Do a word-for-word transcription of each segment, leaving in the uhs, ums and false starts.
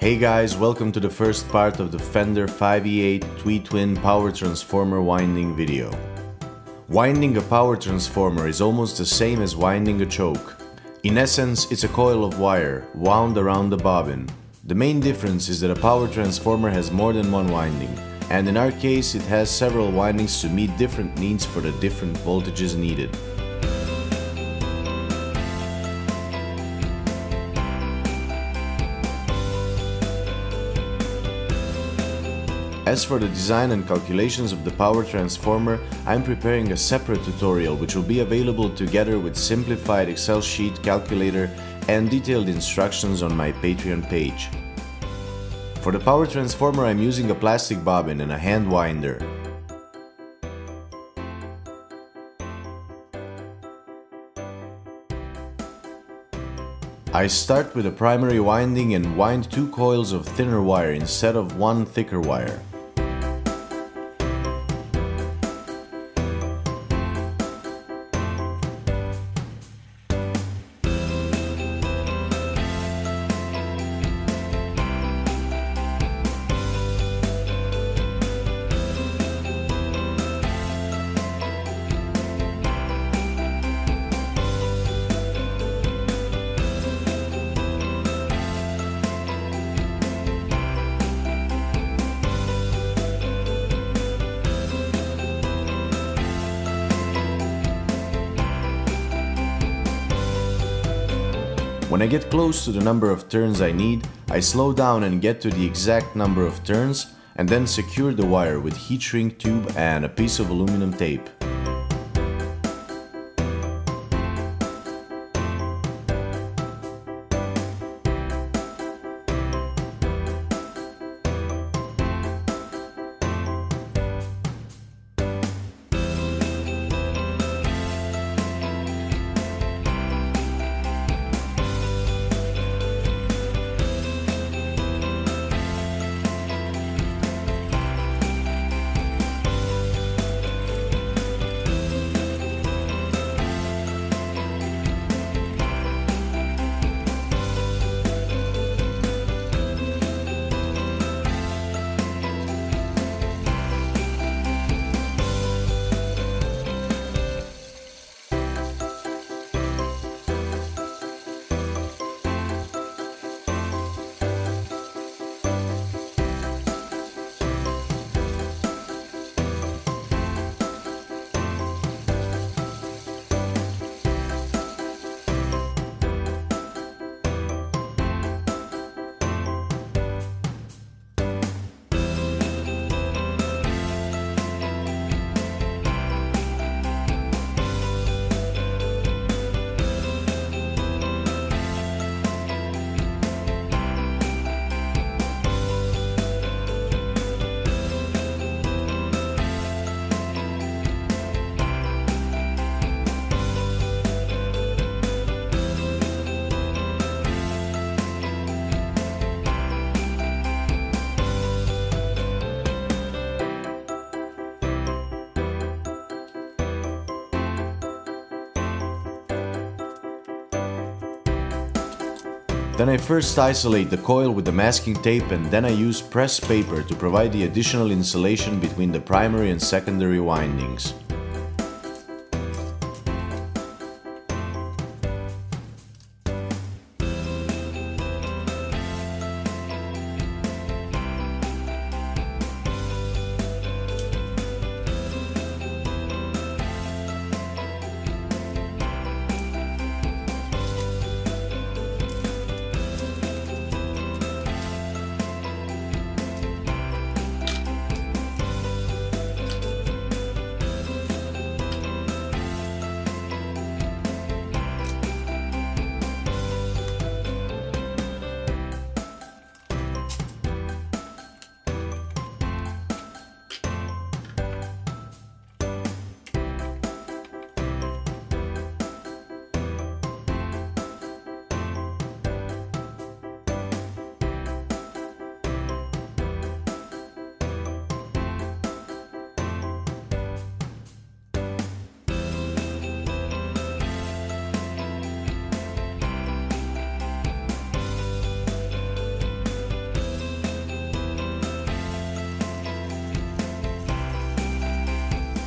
Hey guys, welcome to the first part of the Fender five E eight Tweed Twin power transformer winding video. Winding a power transformer is almost the same as winding a choke. In essence, it's a coil of wire, wound around a bobbin. The main difference is that a power transformer has more than one winding, and in our case it has several windings to meet different needs for the different voltages needed. As for the design and calculations of the power transformer, I'm preparing a separate tutorial which will be available together with simplified Excel sheet, calculator and detailed instructions on my Patreon page. For the power transformer I'm using a plastic bobbin and a hand winder. I start with a primary winding and wind two coils of thinner wire instead of one thicker wire. When I get close to the number of turns I need, I slow down and get to the exact number of turns and then secure the wire with heat shrink tube and a piece of aluminum tape. Then I first isolate the coil with the masking tape and then I use pressed paper to provide the additional insulation between the primary and secondary windings.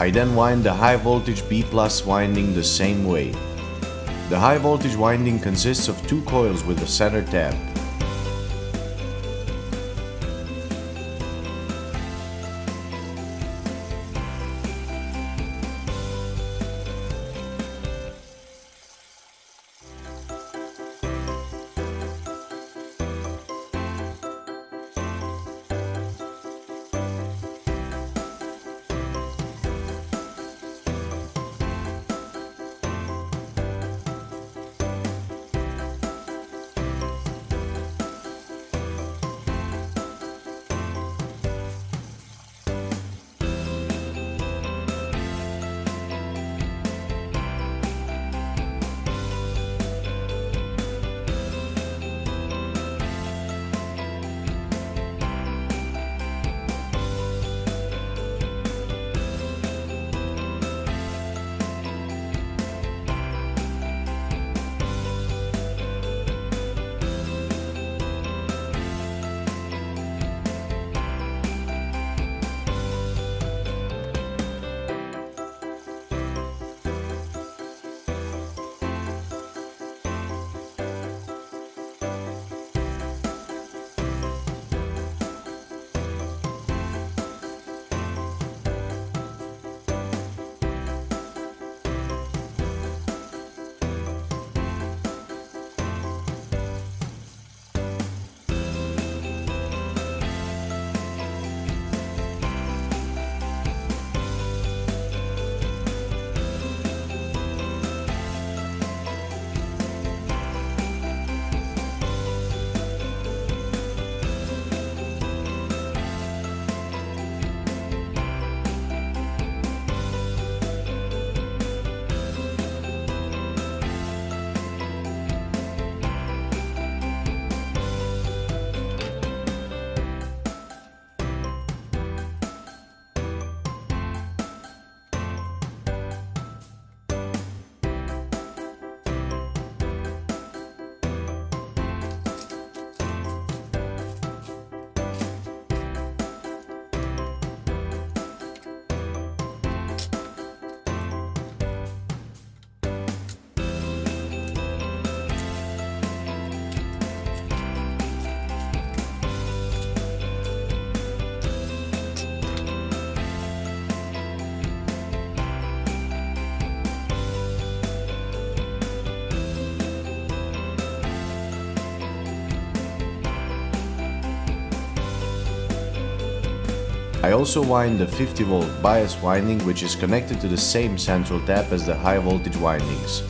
I then wind the high voltage B+ winding the same way. The high voltage winding consists of two coils with a center tab. I also wind the fifty volt bias winding, which is connected to the same central tap as the high voltage windings.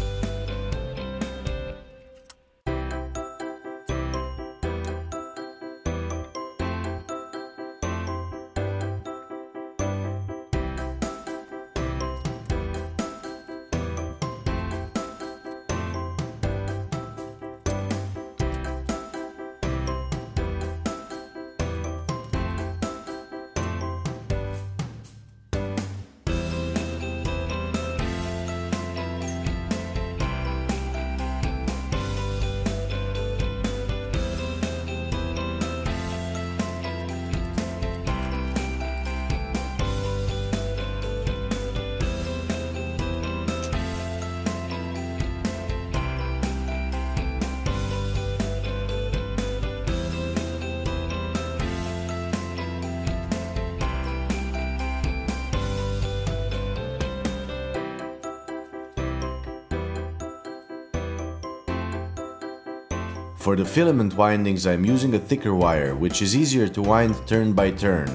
For the filament windings, I'm using a thicker wire, which is easier to wind turn by turn.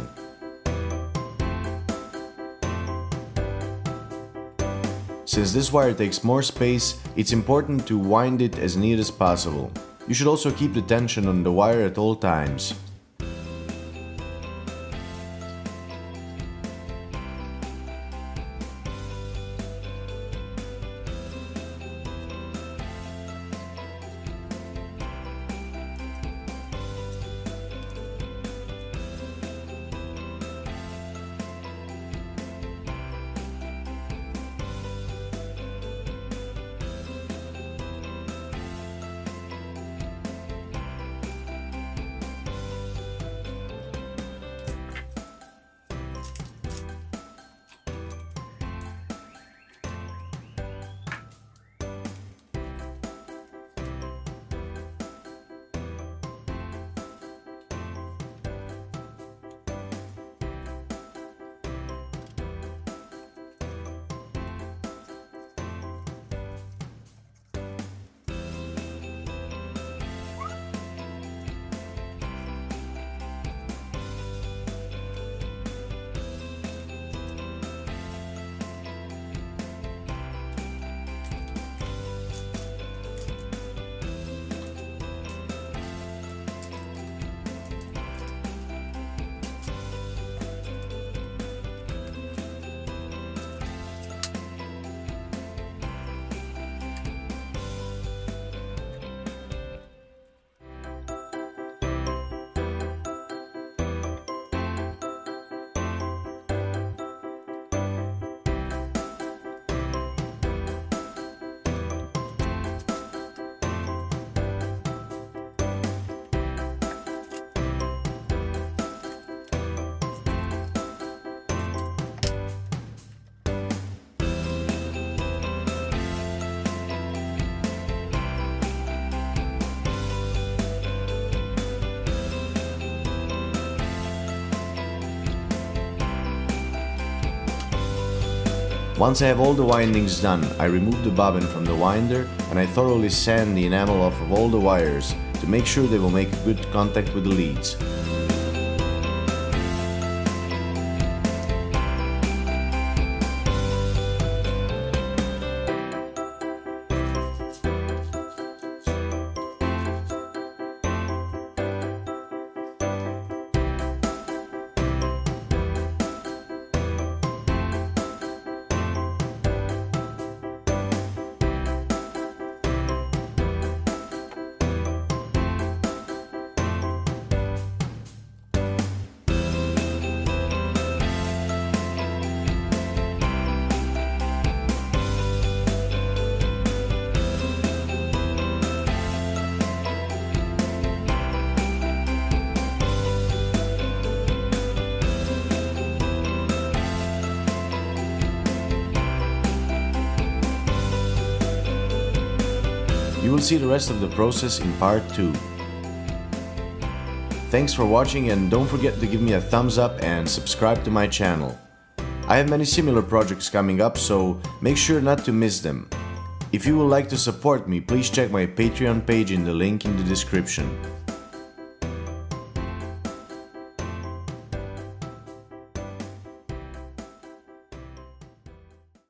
Since this wire takes more space, it's important to wind it as neat as possible. You should also keep the tension on the wire at all times. Once I have all the windings done, I remove the bobbin from the winder and I thoroughly sand the enamel off of all the wires to make sure they will make good contact with the leads. You will see the rest of the process in part two. Thanks for watching and don't forget to give me a thumbs up and subscribe to my channel. I have many similar projects coming up, so make sure not to miss them. If you would like to support me, please check my Patreon page in the link in the description.